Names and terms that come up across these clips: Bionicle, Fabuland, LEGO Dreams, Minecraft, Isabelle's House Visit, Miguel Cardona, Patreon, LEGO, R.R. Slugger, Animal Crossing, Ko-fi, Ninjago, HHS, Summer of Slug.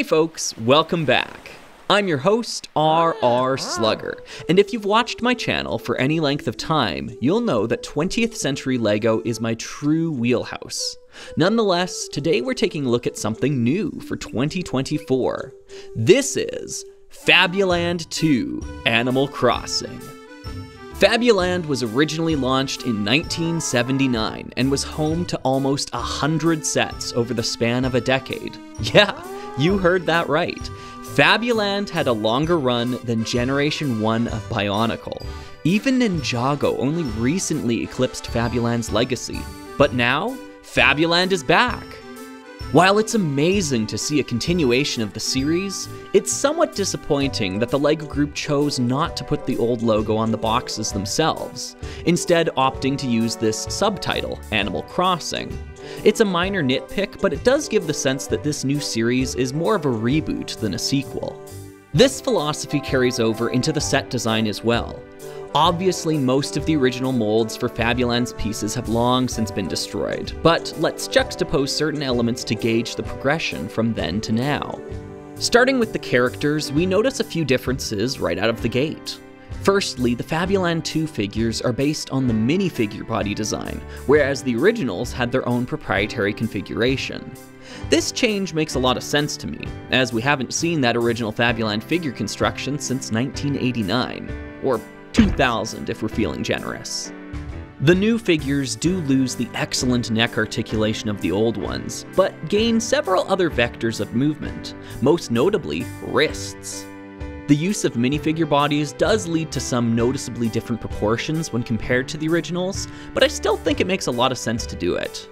Hey folks, welcome back. I'm your host, R.R. Slugger, and if you've watched my channel for any length of time, you'll know that 20th century LEGO is my true wheelhouse. Nonetheless, today we're taking a look at something new for 2024. This is Fabuland 2: Animal Crossing. Fabuland was originally launched in 1979 and was home to almost 100 sets over the span of a decade. Yeah, you heard that right. Fabuland had a longer run than Generation 1 of Bionicle. Even Ninjago only recently eclipsed Fabuland's legacy, but now Fabuland is back. While it's amazing to see a continuation of the series, it's somewhat disappointing that the LEGO Group chose not to put the old logo on the boxes themselves, instead opting to use this subtitle, Animal Crossing. It's a minor nitpick, but it does give the sense that this new series is more of a reboot than a sequel. This philosophy carries over into the set design as well. Obviously, most of the original molds for Fabuland's pieces have long since been destroyed, but let's juxtapose certain elements to gauge the progression from then to now. Starting with the characters, we notice a few differences right out of the gate. Firstly, the Fabuland 2 figures are based on the minifigure body design, whereas the originals had their own proprietary configuration. This change makes a lot of sense to me, as we haven't seen that original Fabuland figure construction since 1989, or 2000 if we're feeling generous. The new figures do lose the excellent neck articulation of the old ones, but gain several other vectors of movement, most notably wrists. The use of minifigure bodies does lead to some noticeably different proportions when compared to the originals, but I still think it makes a lot of sense to do it.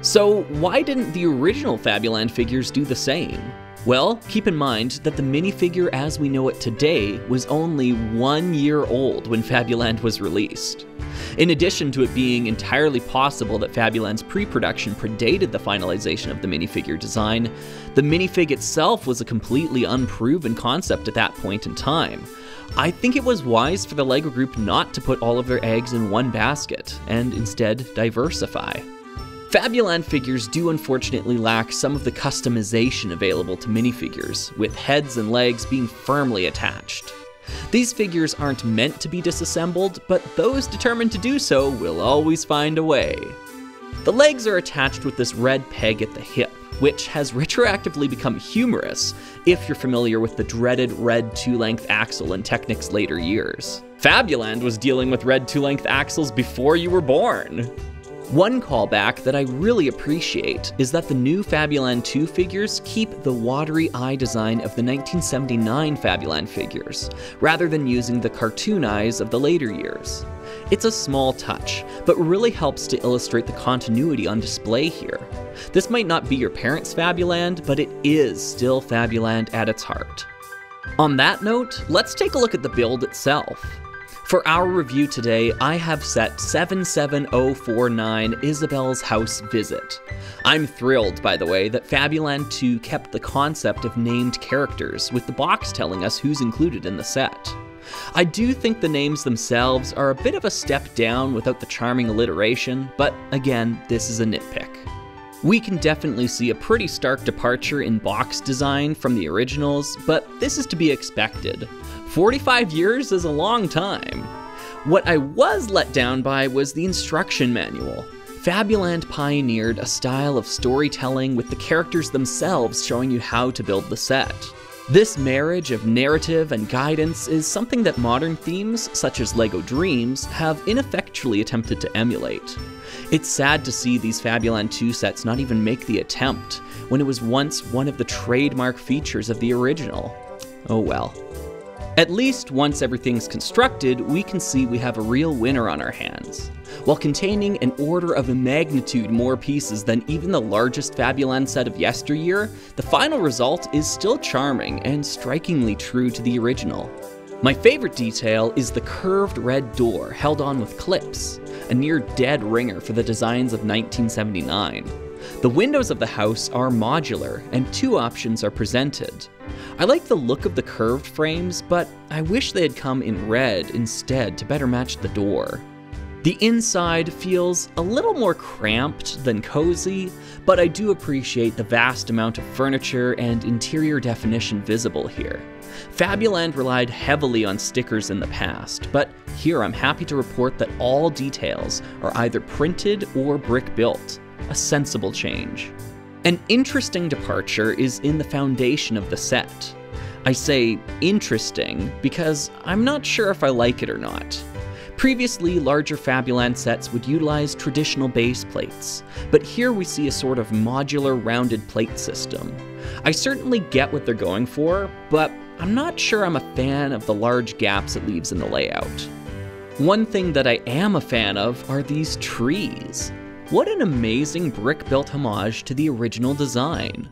So why didn't the original Fabuland figures do the same? Well, keep in mind that the minifigure as we know it today was only 1 year old when Fabuland was released. In addition to it being entirely possible that Fabuland's pre-production predated the finalization of the minifigure design, the minifig itself was a completely unproven concept at that point in time. I think it was wise for the LEGO Group not to put all of their eggs in one basket, and instead diversify. Fabuland figures do unfortunately lack some of the customization available to minifigures, with heads and legs being firmly attached. These figures aren't meant to be disassembled, but those determined to do so will always find a way. The legs are attached with this red peg at the hip, which has retroactively become humorous if you're familiar with the dreaded red two-length axle in Technic's later years. Fabuland was dealing with red two-length axles before you were born! One callback that I really appreciate is that the new Fabuland 2 figures keep the watery eye design of the 1979 Fabuland figures, rather than using the cartoon eyes of the later years. It's a small touch, but really helps to illustrate the continuity on display here. This might not be your parents' Fabuland, but it is still Fabuland at its heart. On that note, let's take a look at the build itself. For our review today, I have set 77049 Isabelle's House Visit. I'm thrilled, by the way, that Fabuland 2 kept the concept of named characters, with the box telling us who's included in the set. I do think the names themselves are a bit of a step down without the charming alliteration, but again, this is a nitpick. We can definitely see a pretty stark departure in box design from the originals, but this is to be expected. 45 years is a long time. What I was let down by was the instruction manual. Fabuland pioneered a style of storytelling with the characters themselves showing you how to build the set. This marriage of narrative and guidance is something that modern themes, such as LEGO Dreams, have ineffectually attempted to emulate. It's sad to see these Fabuland 2 sets not even make the attempt, when it was once one of the trademark features of the original. Oh well. At least once everything's constructed, we can see we have a real winner on our hands. While containing an order of magnitude more pieces than even the largest Fabuland set of yesteryear, the final result is still charming and strikingly true to the original. My favorite detail is the curved red door held on with clips, a near dead ringer for the designs of 1979. The windows of the house are modular, and two options are presented. I like the look of the curved frames, but I wish they had come in red instead to better match the door. The inside feels a little more cramped than cozy, but I do appreciate the vast amount of furniture and interior definition visible here. Fabuland relied heavily on stickers in the past, but here I'm happy to report that all details are either printed or brick-built, a sensible change. An interesting departure is in the foundation of the set. I say interesting because I'm not sure if I like it or not. Previously, larger Fabuland sets would utilize traditional base plates, but here we see a sort of modular rounded plate system. I certainly get what they're going for, but I'm not sure I'm a fan of the large gaps it leaves in the layout. One thing that I am a fan of are these trees. What an amazing brick-built homage to the original design.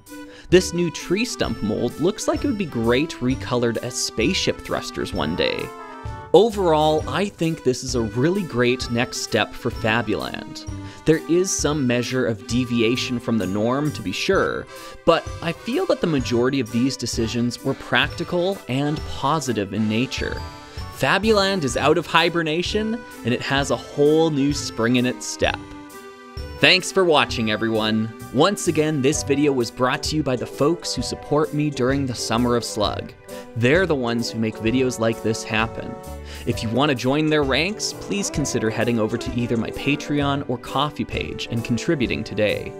This new tree stump mold looks like it would be great recolored as spaceship thrusters one day. Overall, I think this is a really great next step for Fabuland. There is some measure of deviation from the norm, to be sure, but I feel that the majority of these decisions were practical and positive in nature. Fabuland is out of hibernation, and it has a whole new spring in its step. Thanks for watching, everyone. Once again, this video was brought to you by the folks who support me during the Summer of Slug. They're the ones who make videos like this happen. If you want to join their ranks, please consider heading over to either my Patreon or Ko-fi page and contributing today.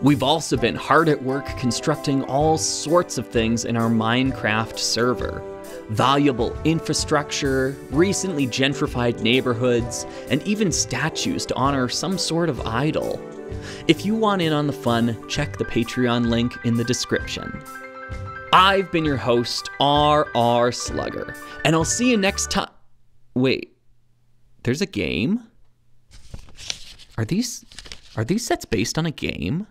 We've also been hard at work constructing all sorts of things in our Minecraft server. Valuable infrastructure, recently gentrified neighborhoods, and even statues to honor some sort of idol. If you want in on the fun, check the Patreon link in the description. I've been your host, R.R. Slugger, and I'll see you next time. Wait, there's a game? Are these sets based on a game?